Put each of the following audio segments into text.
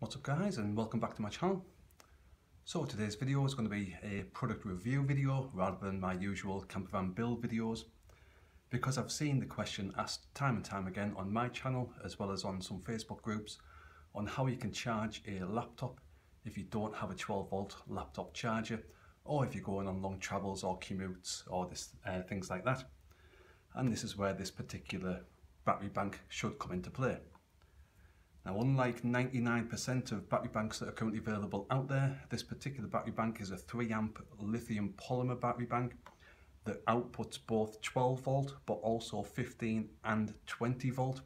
What's up guys, and welcome back to my channel. So today's video is going to be a product review video rather than my usual campervan build videos, because I've seen the question asked time and time again on my channel as well as on some Facebook groups on how you can charge a laptop if you don't have a 12 volt laptop charger, or if you're going on long travels or commutes or things like that. And this is where this particular battery bank should come into play. Now, unlike 99% of battery banks that are currently available out there, this particular battery bank is a 3 amp lithium polymer battery bank that outputs both 12 volt but also 15 and 20 volt.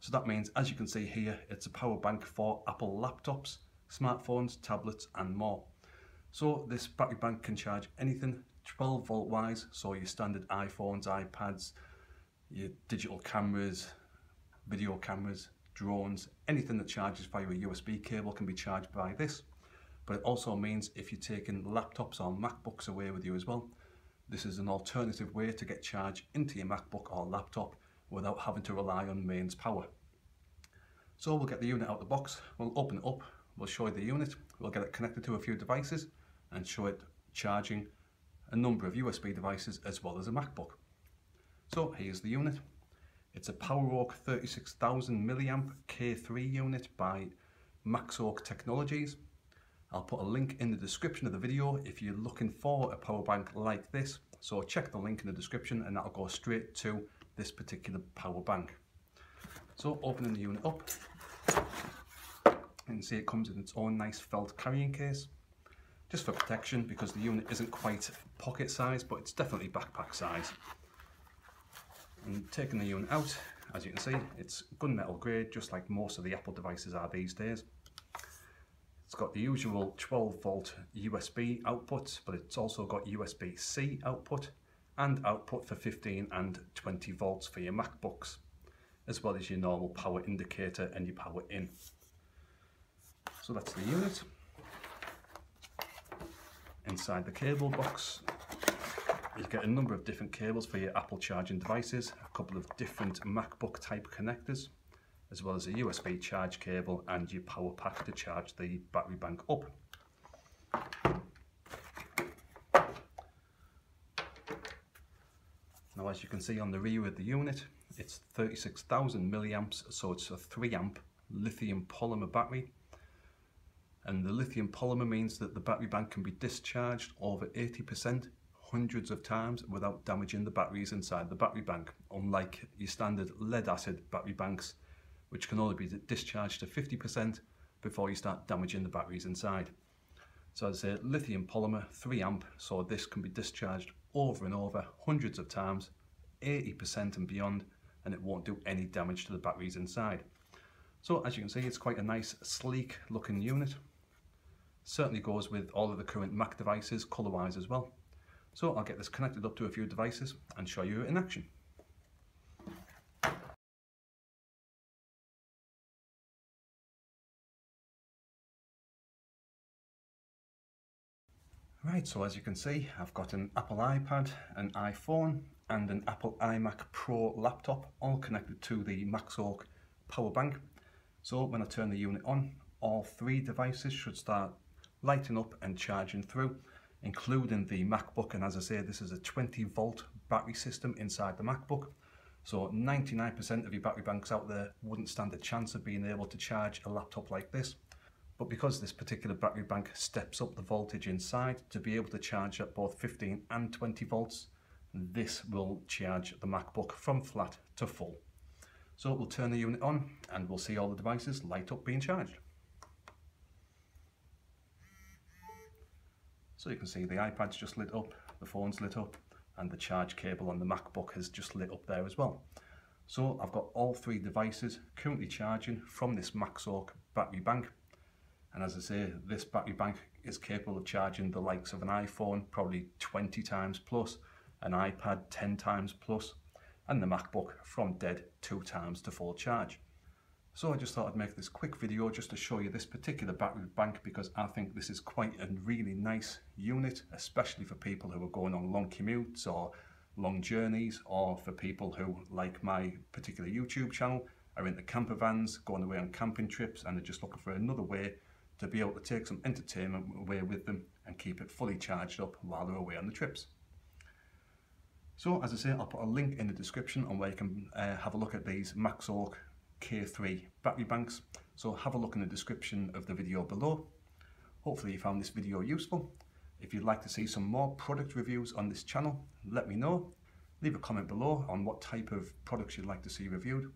So that means, as you can see here, it's a power bank for Apple laptops, smartphones, tablets and more. So this battery bank can charge anything 12 volt wise, so your standard iPhones, iPads, your digital cameras, video cameras, drones, anything that charges via a USB cable can be charged by this. But it also means if you're taking laptops or MacBooks away with you as well, this is an alternative way to get charge into your MacBook or laptop without having to rely on mains power. So we'll get the unit out of the box, we'll open it up, we'll show you the unit, we'll get it connected to a few devices and show it charging a number of USB devices as well as a MacBook. So here's the unit. It's a PowerOak 36,000 milliamp K3 unit by MaxOak Technologies. I'll put a link in the description of the video if you're looking for a power bank like this. So check the link in the description and that'll go straight to this particular power bank. So opening the unit up, you can see it comes in its own nice felt carrying case, just for protection, because the unit isn't quite pocket size, but it's definitely backpack size. And taking the unit out, as you can see, it's gunmetal grade, just like most of the Apple devices are these days. It's got the usual 12 volt USB output, but it's also got USB-C output and output for 15 and 20 volts for your MacBooks, as well as your normal power indicator and your power in. So that's the unit. Inside the cable box, you get a number of different cables for your Apple charging devices, a couple of different MacBook type connectors, as well as a USB charge cable and your power pack to charge the battery bank up. Now, as you can see on the rear of the unit, it's 36,000 milliamps, so it's a 3 amp lithium polymer battery. And the lithium polymer means that the battery bank can be discharged over 80%. Hundreds of times without damaging the batteries inside the battery bank, unlike your standard lead acid battery banks, which can only be discharged to 50% before you start damaging the batteries inside. So as I say, lithium polymer, 3 amp, so this can be discharged over and over hundreds of times, 80% and beyond, and it won't do any damage to the batteries inside. So as you can see, it's quite a nice sleek looking unit. Certainly goes with all of the current Mac devices color wise as well. So I'll get this connected up to a few devices and show you it in action. Right, so as you can see, I've got an Apple iPad, an iPhone and an Apple iMac Pro laptop, all connected to the MaxOak power bank. So when I turn the unit on, all three devices should start lighting up and charging through, including the MacBook. And as I say, this is a 20 volt battery system inside the MacBook, so 99% of your battery banks out there wouldn't stand a chance of being able to charge a laptop like this. But because this particular battery bank steps up the voltage inside to be able to charge at both 15 and 20 volts, this will charge the MacBook from flat to full. So we'll turn the unit on and we'll see all the devices light up being charged. So you can see the iPad's just lit up, the phone's lit up, and the charge cable on the MacBook has just lit up there as well. So I've got all three devices currently charging from this MaxOak battery bank. And as I say, this battery bank is capable of charging the likes of an iPhone probably 20 times plus, an iPad 10 times plus, and the MacBook from dead 2 times to full charge. So I just thought I'd make this quick video just to show you this particular battery bank, because I think this is quite a really nice unit, especially for people who are going on long commutes or long journeys, or for people who, like my particular YouTube channel, I rent the camper vans, going away on camping trips, and they're just looking for another way to be able to take some entertainment away with them and keep it fully charged up while they're away on the trips. So as I say, I'll put a link in the description on where you can have a look at these MaxOak K3 battery banks. So have a look in the description of the video below. Hopefully you found this video useful. If you'd like to see some more product reviews on this channel, let me know. Leave a comment below on what type of products you'd like to see reviewed,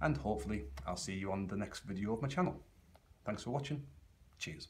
and hopefully I'll see you on the next video of my channel. Thanks for watching. Cheers.